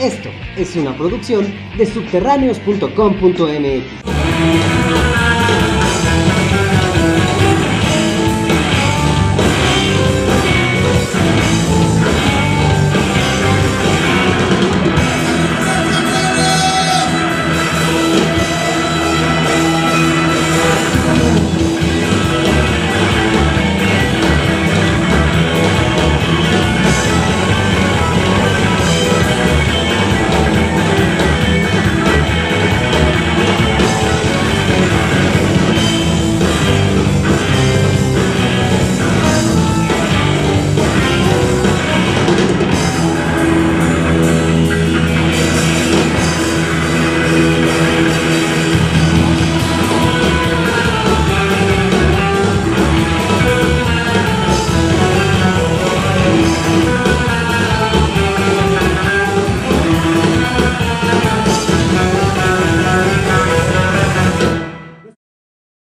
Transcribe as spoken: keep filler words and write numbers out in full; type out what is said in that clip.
Esto es una producción de subterráneos punto com punto m x.